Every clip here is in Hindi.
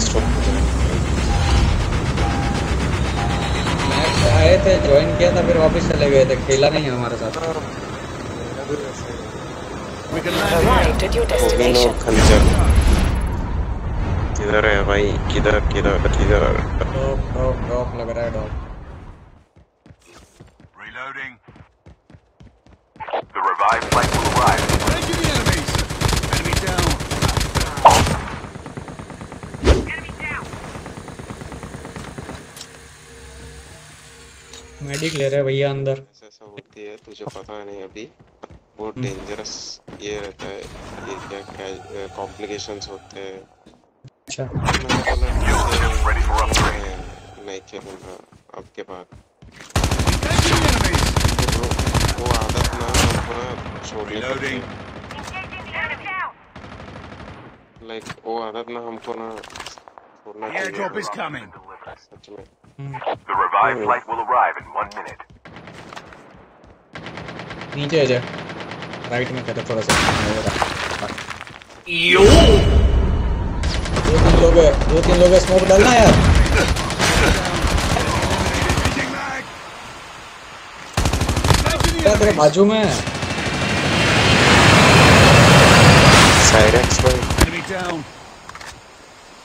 next one आए थे, ज्वाइन किया था, फिर वापस चले गए थे, खेला नहीं हमारे साथ। किधर है भाई? किधर किधर किधर? डॉग लग रहा है, dog. Reloading. The revived flight will arrive. Engaging the enemies. Enemy down. Enemy down. Medic ले रहा है भैया अंदर। ऐसा होती है, तुझे पता नहीं अभी। बहुत डेंजरस ये रहता है, ये क्या कॉम्प्लिकेशंस होते हैं। अच्छा नहीं क्या बोल रहा आपके पास वो आदत ना पूरा छोड़ने की, लाइक वो आदत ना हमको ना छोड़ना चाहिए सच में। The revived flight will arrive in 1 minute. नीचे आ जा, राइट में कदम थोड़ा सा। यो दो तीन लोग स्मोक डालना यार। क्या तेरे बाजू में साइरेक्स भाई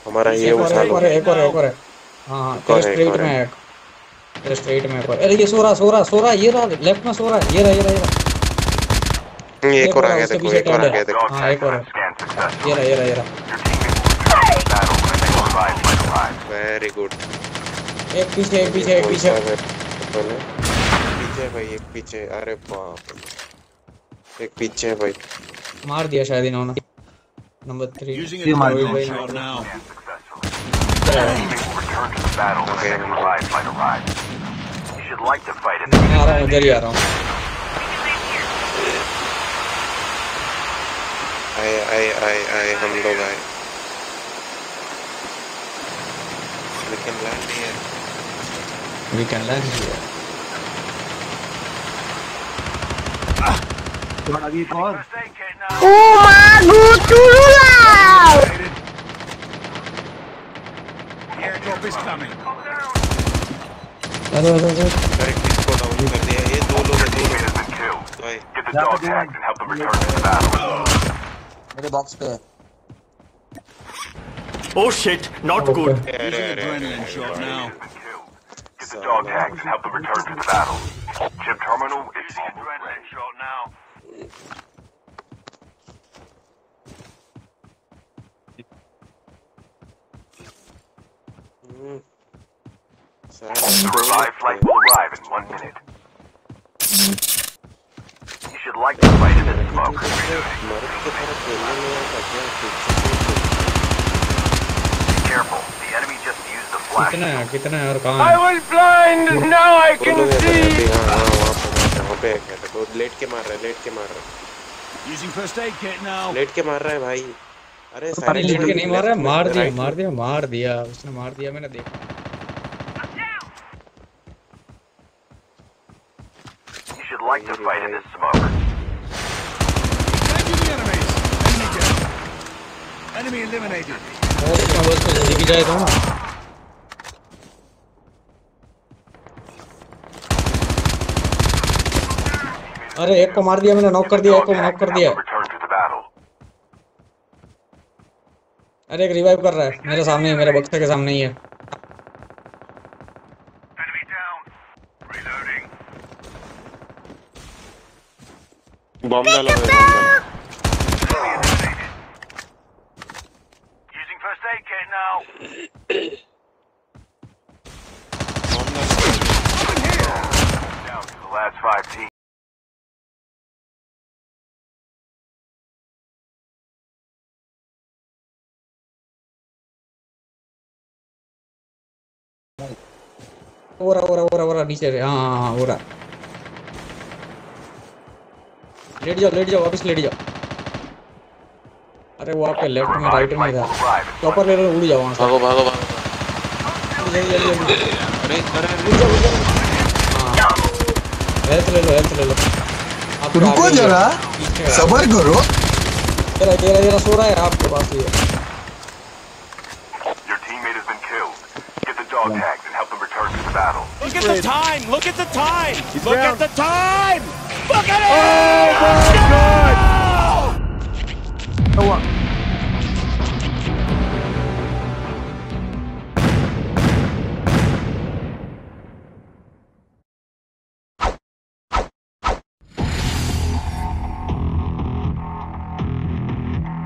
हमारा ये उठा लो। एक और है। हाँ तेरे स्ट्रेट में एक और। अरे ये सो रहा ये रहा, लेफ्ट में सो रहा है। ये रहा एक और आ गया देखो। हाँ एक और है, ये रहा वेरी गुड। एक पीछे। अरे बाप, एक पीछे भाई मार दिया शायद इन्होंने। नंबर 3 आ रहा हूँ, उधर ही आ रहा हूँ। हम लोग आए We can land here. Oh my God! Airdrop is coming. Hello. ये 2 लोग मेरे बॉक्स पे। Oh shit, not good. Adrenaline shot now. Get the dog tags and help them return to the battle. Chip terminal is the adrenaline shot now. The revived flight will arrive in 1 minute. You should like to fight in this smoke. Careful, the enemy just used the flash. कितना है और कहाँ है? I was blind, now I can see. वहाँ पे लेट के मार रहा है। Using first aid kit now. लेट के मार रहा है भाई। अरे सारे लेट के नहीं मार रहा है, मार दिया उसने, मार दिया मैंने देखा। You should like to fight in this smoke. Enemy eliminated. जल्दी जाए तो ना अरे एक को मार दिया मैंने, नॉक कर दिया। अरे एक रिवाइव कर रहा है मेरे सामने ही, मेरे बक्से के सामने ही है। बम डालो now. Down to the last 5 teams. ओरा नीचे रे। हां ओरा लेट जाओ वापस लेट जाओ। अरे वो आपके लेफ्ट में राइट में था, चॉपर ले लो, उड़ जाओ वहां से। भागो अरे हेल्थ ले लो आप। रुको जरा, सब्र करो। तेरा सो रहा है आपके पास ही है। dog tags and help them return to the battle. Look at the time! Look at the time! Look at the time! Look at it! Oh my God! Go up.